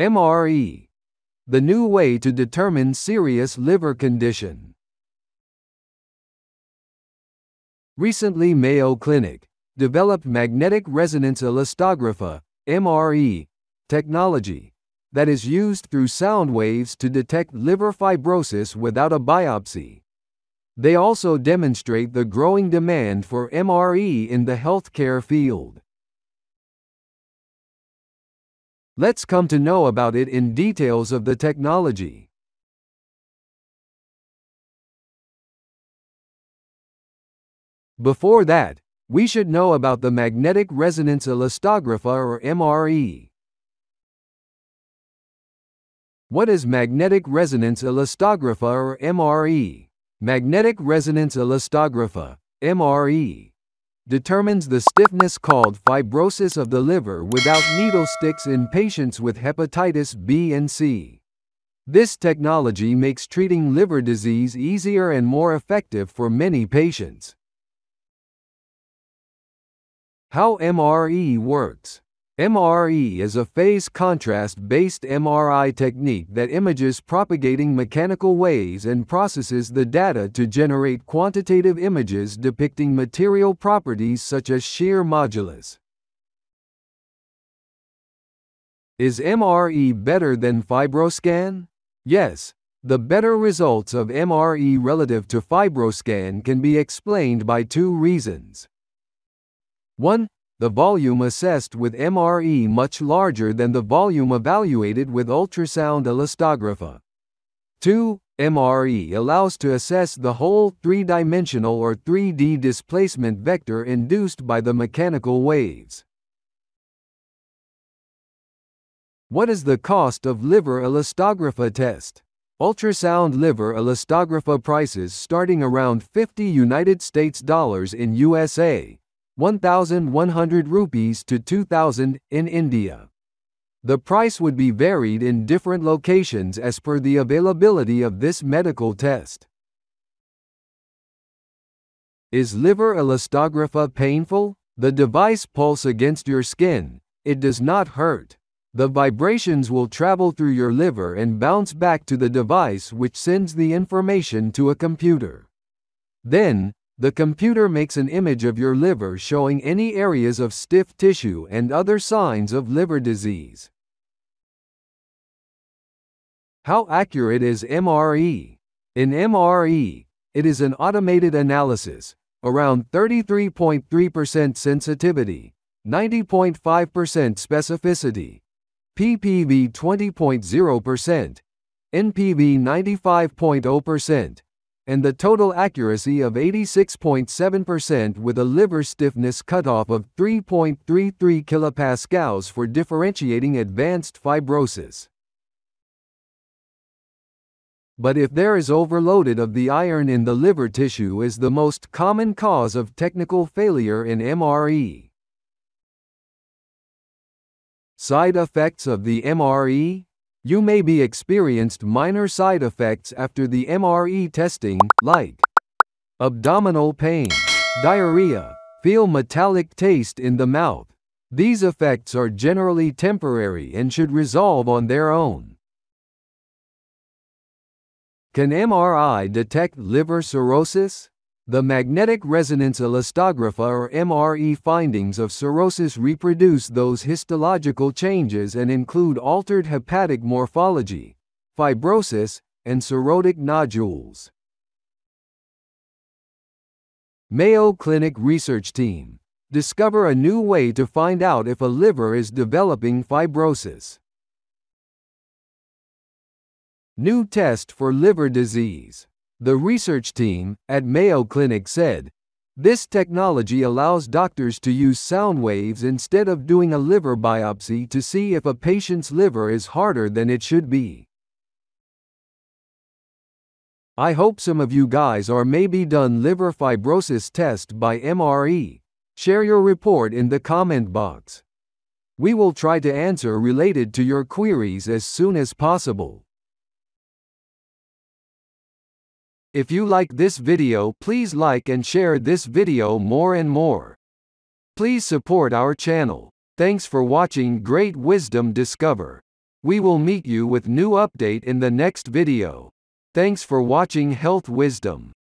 MRE, the new way to determine serious liver condition. Recently, Mayo Clinic developed Magnetic Resonance Elastography (MRE) technology that is used through sound waves to detect liver fibrosis without a biopsy. They also demonstrate the growing demand for MRE in the healthcare field. Let's come to know about it in details of the technology. Before that, we should know about the Magnetic Resonance Elastography or MRE. What is Magnetic Resonance Elastography or MRE? Magnetic Resonance Elastography (MRE) determines the stiffness called fibrosis of the liver without needle sticks in patients with hepatitis B and C. This technology makes treating liver disease easier and more effective for many patients. How MRE works. MRE is a phase contrast-based MRI technique that images propagating mechanical waves and processes the data to generate quantitative images depicting material properties such as shear modulus. Is MRE better than FibroScan? Yes, the better results of MRE relative to FibroScan can be explained by two reasons. 1. The volume assessed with MRE much larger than the volume evaluated with ultrasound elastography. 2. MRE allows to assess the whole three-dimensional or 3D displacement vector induced by the mechanical waves. What is the cost of liver elastography test? Ultrasound liver elastography prices starting around $50 in USA. 1,100 rupees to 2,000 in India. The price would be varied in different locations as per the availability of this medical test. Is liver elastography painful? The device pulses against your skin. It does not hurt. The vibrations will travel through your liver and bounce back to the device, which sends the information to a computer. Then, the computer makes an image of your liver showing any areas of stiff tissue and other signs of liver disease. How accurate is MRE? In MRE, it is an automated analysis, around 33.3% sensitivity, 90.5% specificity, PPV 20.0%, NPV 95.0%. and the total accuracy of 86.7% with a liver stiffness cutoff of 3.33 kilopascals for differentiating advanced fibrosis. But if there is overloaded of the iron in the liver tissue is the most common cause of technical failure in MRE. Side effects of the MRE? You may be experienced minor side effects after the MRE testing, like abdominal pain, diarrhea, feel metallic taste in the mouth. These effects are generally temporary and should resolve on their own. Can MRI detect liver cirrhosis? The Magnetic Resonance Elastography or MRE findings of cirrhosis reproduce those histological changes and include altered hepatic morphology, fibrosis, and cirrhotic nodules. Mayo Clinic research team discover a new way to find out if a liver is developing fibrosis. New test for liver disease. The research team at Mayo Clinic said, "This technology allows doctors to use sound waves instead of doing a liver biopsy to see if a patient's liver is harder than it should be." I hope some of you guys are maybe done liver fibrosis test by MRE. Share your report in the comment box. We will try to answer related to your queries as soon as possible. If you like this video, please like and share this video more and more. Please support our channel. Thanks for watching. Great wisdom discover. We will meet you with new update in the next video. Thanks for watching Health Wisdom.